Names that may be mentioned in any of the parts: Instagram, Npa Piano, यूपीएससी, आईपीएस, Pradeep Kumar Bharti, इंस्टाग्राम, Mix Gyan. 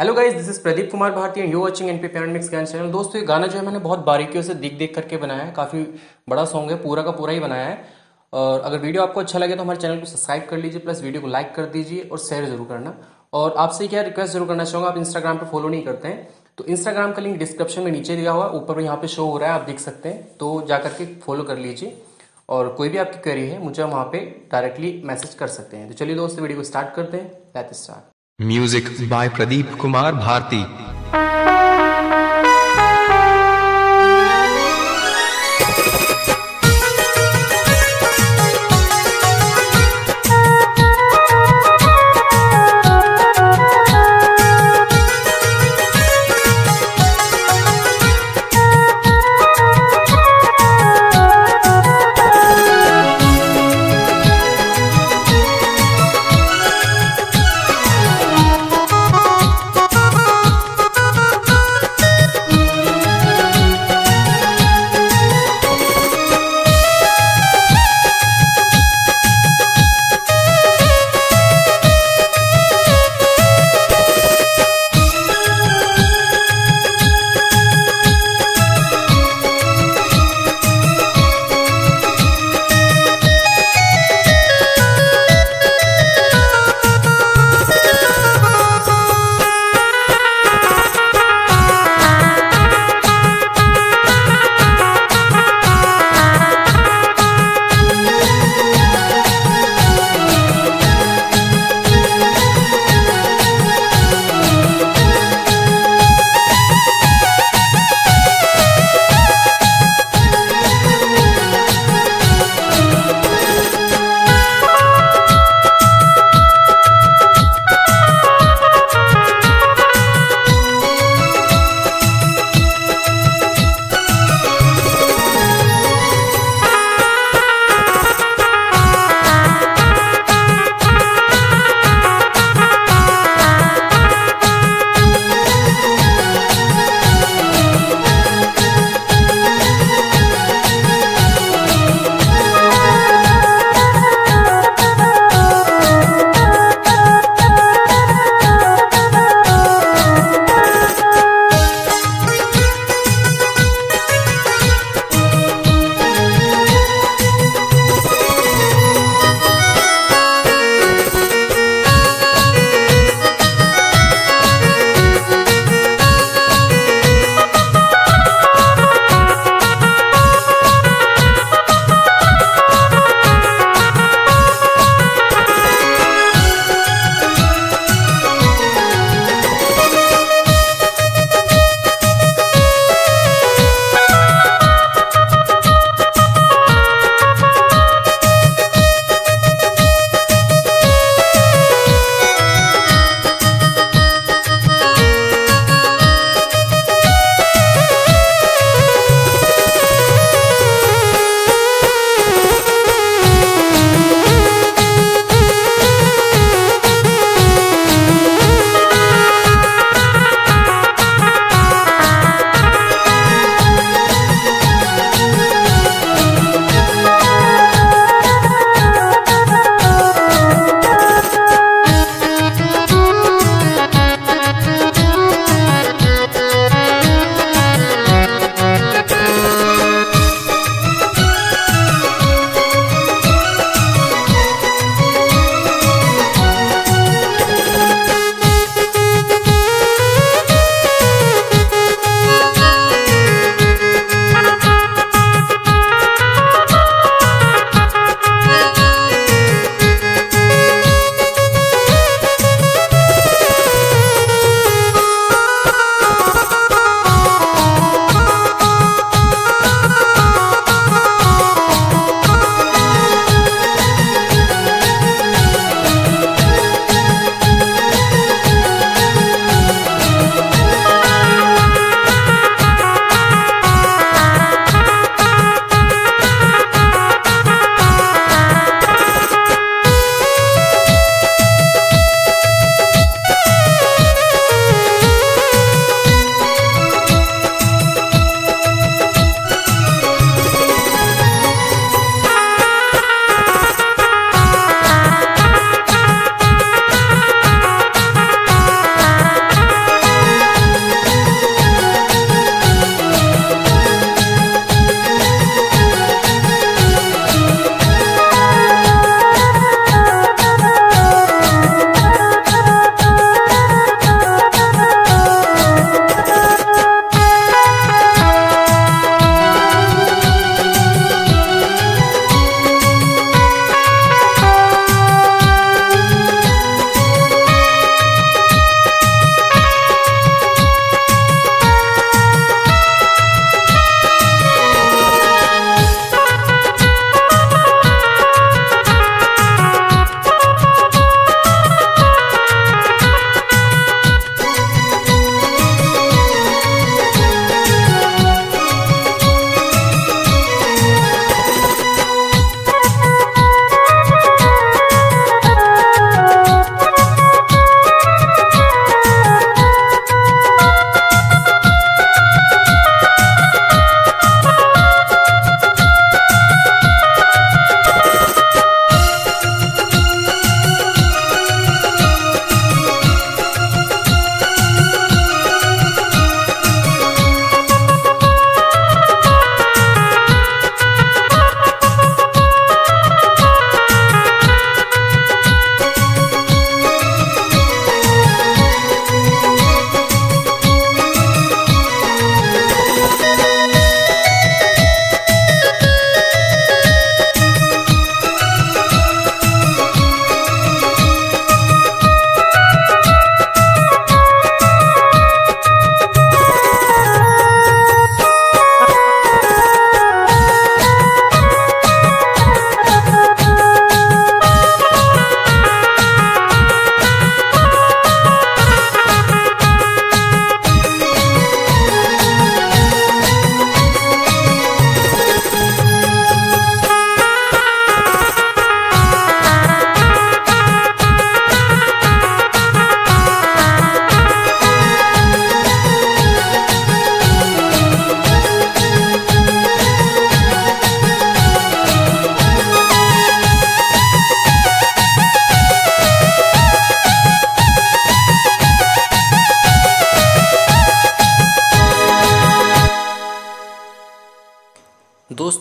Hello guys, this is Pradeep Kumar Bharti and you watching NPA piano mix Gyan channel. दोस्तों, ये गाना जो है मैंने बहुत बारीकियों से देख करके बनाया है। काफ़ी बड़ा सॉन्ग है, पूरा का पूरा ही बनाया है। और अगर वीडियो आपको अच्छा लगे तो हमारे चैनल को सब्सक्राइब कर लीजिए, प्लस वीडियो को लाइक कर दीजिए और शेयर जरूर करना। और आपसे क्या रिक्वेस्ट जरूर करना चाहूँगा, आप इंस्टाग्राम पर फॉलो नहीं करते हैं तो इंस्टाग्राम का लिंक डिस्क्रिप्शन में नीचे दिया हुआ, ऊपर भी यहाँ पर शो हो रहा है, आप देख सकते हैं। तो जा करके फॉलो कर लीजिए और कोई भी आपकी क्वेरी है मुझे वहाँ पे डायरेक्टली मैसेज कर सकते हैं। तो चलिए दोस्तों, वीडियो को स्टार्ट करते हैं। Let's start. Music by Pradeep Kumar Bharti.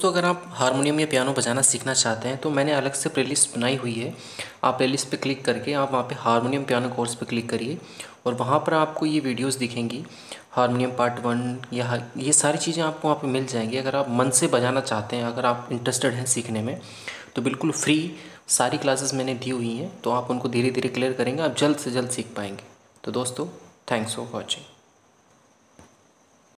दोस्तों, अगर आप हारमोनियम या पियानो बजाना सीखना चाहते हैं तो मैंने अलग से प्लेलिस्ट बनाई हुई है। आप प्लेलिस्ट पे क्लिक करके आप वहाँ पे हारमोनियम पियानो कोर्स पे क्लिक करिए और वहाँ पर आपको ये वीडियोस दिखेंगी। हारमोनियम पार्ट 1 या ये सारी चीज़ें आपको वहाँ पर मिल जाएंगी। अगर आप मन से बजाना चाहते हैं, अगर आप इंटरेस्टेड हैं सीखने में, तो बिल्कुल फ्री सारी क्लासेस मैंने दी हुई हैं, तो आप उनको धीरे धीरे क्लियर करेंगे, आप जल्द से जल्द सीख पाएंगे। तो दोस्तों, थैंक्स फॉर वॉचिंग।